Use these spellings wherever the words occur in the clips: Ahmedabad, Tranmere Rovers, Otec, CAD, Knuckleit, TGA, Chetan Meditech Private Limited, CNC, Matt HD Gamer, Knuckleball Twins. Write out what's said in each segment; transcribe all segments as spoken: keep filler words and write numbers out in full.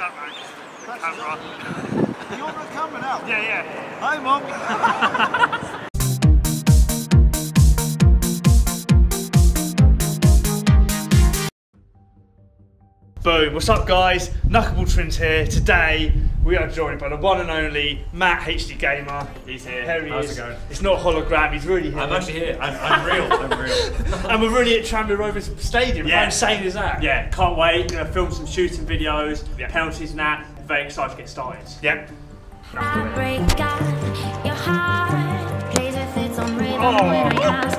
shot man, just the That's camera. You're on the camera now? Yeah, yeah. Hi, Mum. Boom, what's up guys? Knuckleball Twins here. Today we are joined by the one and only Matt H D Gamer. He's here. There he How's is. it going? It's not hologram, he's really here. I'm actually here. I'm, I'm real, I'm real. And we're really at Tranmere Rovers Stadium. Yeah. How insane is that? Yeah, can't wait. Gonna film some shooting videos, yeah. penalties and that. Very excited to get started. Yep. Oh, oh my god.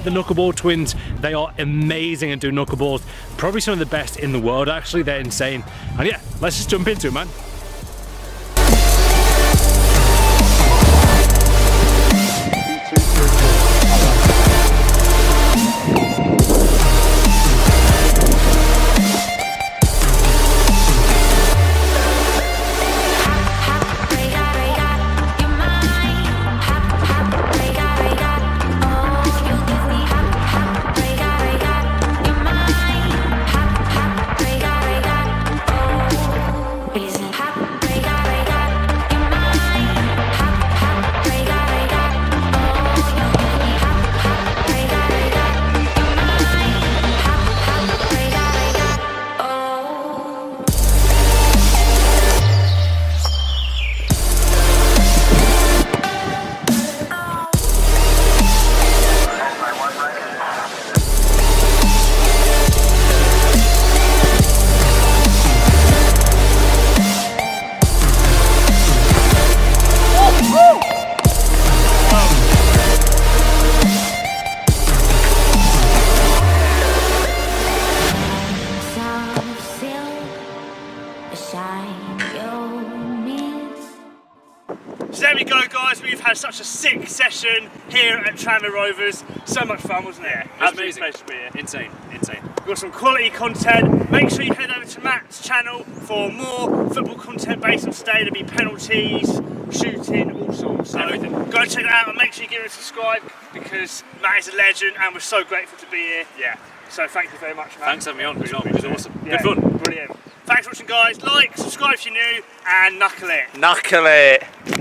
The Knuckleball Twins, they are amazing and do knuckleballs, probably some of the best in the world actually, they're insane. And yeah, let's just jump into it, man. So there we go guys, we've had such a sick session here at Tranmere Rovers. So much fun, wasn't it? Yeah, absolutely amazing. Pleasure to be here. Insane, insane. We've got some quality content. Make sure you head over to Matt's channel for more football content based on today. There'll be penalties, shooting, all sorts. So everything. Go check it out and make sure you give it a subscribe because Matt is a legend and we're so grateful to be here. Yeah. So thank you very much, Matt. Thanks for having me on. It was, it was awesome. Yeah, good fun. Brilliant. Thanks for watching guys. Like, subscribe if you're new and knuckle it. Knuckle it.